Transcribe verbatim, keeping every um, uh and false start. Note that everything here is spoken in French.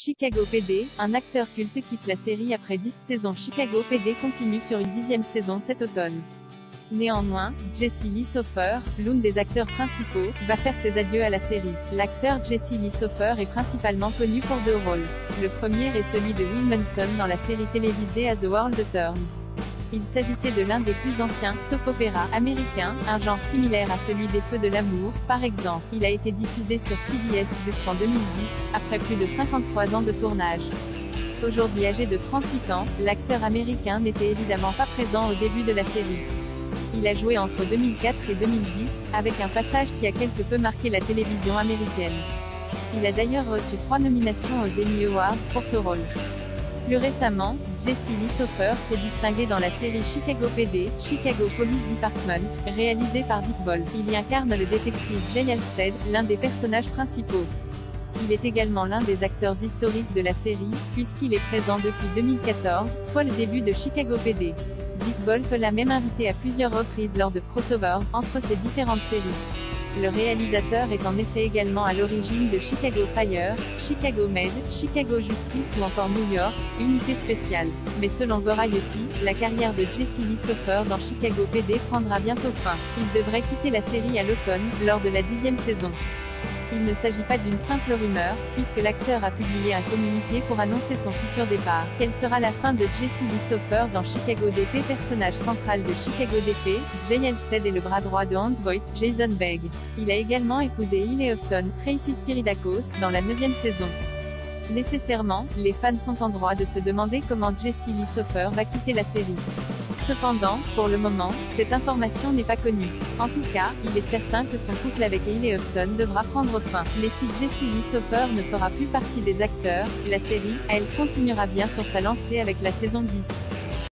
Chicago P D, un acteur culte quitte la série après dix saisons. Chicago P D continue sur une dixième saison cet automne. Néanmoins, Jesse Lee Soffer, l'un des acteurs principaux, va faire ses adieux à la série. L'acteur Jesse Lee Soffer est principalement connu pour deux rôles. Le premier est celui de Will Munson dans la série télévisée As the World Turns. Il s'agissait de l'un des plus anciens soap-opéra américains, un genre similaire à celui des Feux de l'amour, par exemple. Il a été diffusé sur C B S jusqu'en deux mille dix, après plus de cinquante-trois ans de tournage. Aujourd'hui âgé de trente-huit ans, l'acteur américain n'était évidemment pas présent au début de la série. Il a joué entre deux mille quatre et deux mille dix, avec un passage qui a quelque peu marqué la télévision américaine. Il a d'ailleurs reçu trois nominations aux Emmy Awards pour ce rôle. Plus récemment, Jesse Lee Soffer s'est distingué dans la série Chicago P D, Chicago Police Department, réalisée par Dick Wolf. Il y incarne le détective Jay Halstead, l'un des personnages principaux. Il est également l'un des acteurs historiques de la série, puisqu'il est présent depuis deux mille quatorze, soit le début de Chicago P D. Dick Wolf l'a même invité à plusieurs reprises lors de crossovers entre ses différentes séries. Le réalisateur est en effet également à l'origine de Chicago Fire, Chicago Med, Chicago Justice ou encore New York, Unité spéciale. Mais selon Variety, la carrière de Jesse Lee Soffer dans Chicago P D prendra bientôt fin. Il devrait quitter la série à l'automne, lors de la dixième saison. Il ne s'agit pas d'une simple rumeur, puisque l'acteur a publié un communiqué pour annoncer son futur départ. Quelle sera la fin de Jesse Lee Soffer dans Chicago D P? Personnage central de Chicago D P, Jay Halstead est le bras droit de Hank Voight, Jason Begg. Il a également épousé Hailey Upton, Tracy Spiridakos, dans la neuvième saison. Nécessairement, les fans sont en droit de se demander comment Jesse Lee Soffer va quitter la série. Cependant, pour le moment, cette information n'est pas connue. En tout cas, il est certain que son couple avec Hailey Upton devra prendre fin. Mais si Jesse Lee Soffer ne fera plus partie des acteurs, la série, elle continuera bien sur sa lancée avec la saison dix.